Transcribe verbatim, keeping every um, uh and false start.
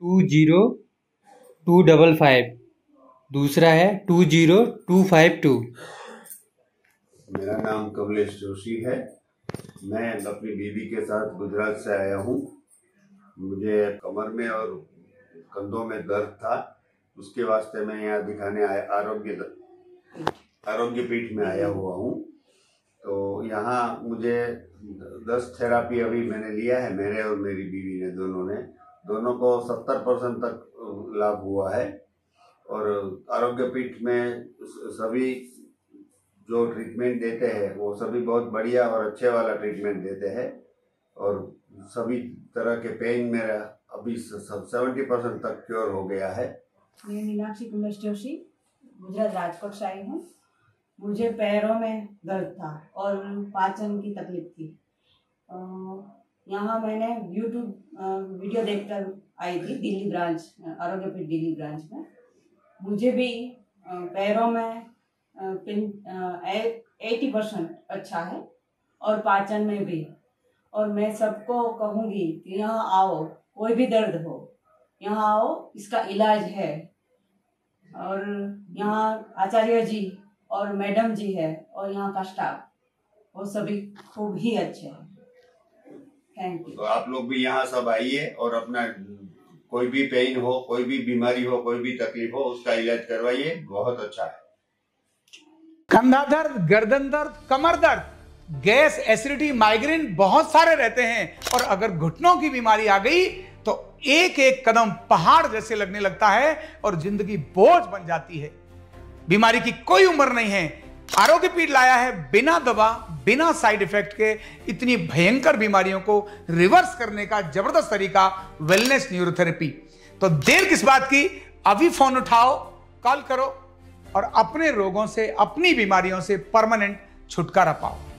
To zero two double five, दूसरा है two zero two five two. मेरा नाम कबलेश चौसी है, मैं अपनी बीवी के साथ गुजरात से आया हूँ। मुझे कमर में और कंधों में दर्द था, उसके वास्ते मैं यहाँ दिखाने आया आरोग्य आरोग्य पीठ में आया हुआ हूँ। तो यहाँ मुझे दस थेरापी अभी मैंने लिया है, मेरे और मेरी बीवी ने दोनों ने दोनों को सत्तर परसेंट तक लाभ हुआ है। और आरोग्य पीठ में सभी जो ट्रीटमेंट देते हैं वो सभी बहुत बढ़िया और अच्छे वाला ट्रीटमेंट देते हैं, और सभी तरह के पेन मेरा अभी सेवेंटी परसेंट तक क्योर हो गया है। मैं मीनाक्षी कुमार जोशी गुजरात राजपक्ष आई हूँ। मुझे पैरों में दर्द था और पाचन की तकलीफ थी। यहाँ मैंने यूट्यूब वीडियो देखकर आई थी दिल्ली ब्रांच, आरोग्य पीठ दिल्ली ब्रांच में। मुझे भी पैरों में एटी परसेंट अच्छा है और पाचन में भी। और मैं सबको कहूँगी कि यहाँ आओ, कोई भी दर्द हो यहाँ आओ, इसका इलाज है। और यहाँ आचार्य जी और मैडम जी है और यहाँ का स्टाफ, वो सभी खूब ही अच्छे हैं। Thank you. तो आप लोग भी यहाँ सब आइए और अपना कोई भी पेन हो, कोई भी बीमारी हो, कोई भी तकलीफ हो, उसका इलाज करवाइए, बहुत अच्छा है। कंधा दर्द, गर्दन दर्द, कमर दर्द, गैस, एसिडिटी, माइग्रेन बहुत सारे रहते हैं, और अगर घुटनों की बीमारी आ गई तो एक एक कदम पहाड़ जैसे लगने लगता है और जिंदगी बोझ बन जाती है। बीमारी की कोई उम्र नहीं है। आरोग्य पीठ लाया है बिना दवा, बिना साइड इफेक्ट के इतनी भयंकर बीमारियों को रिवर्स करने का जबरदस्त तरीका वेलनेस न्यूरोथेरेपी। तो देर किस बात की, अभी फोन उठाओ, कॉल करो और अपने रोगों से, अपनी बीमारियों से परमानेंट छुटकारा पाओ।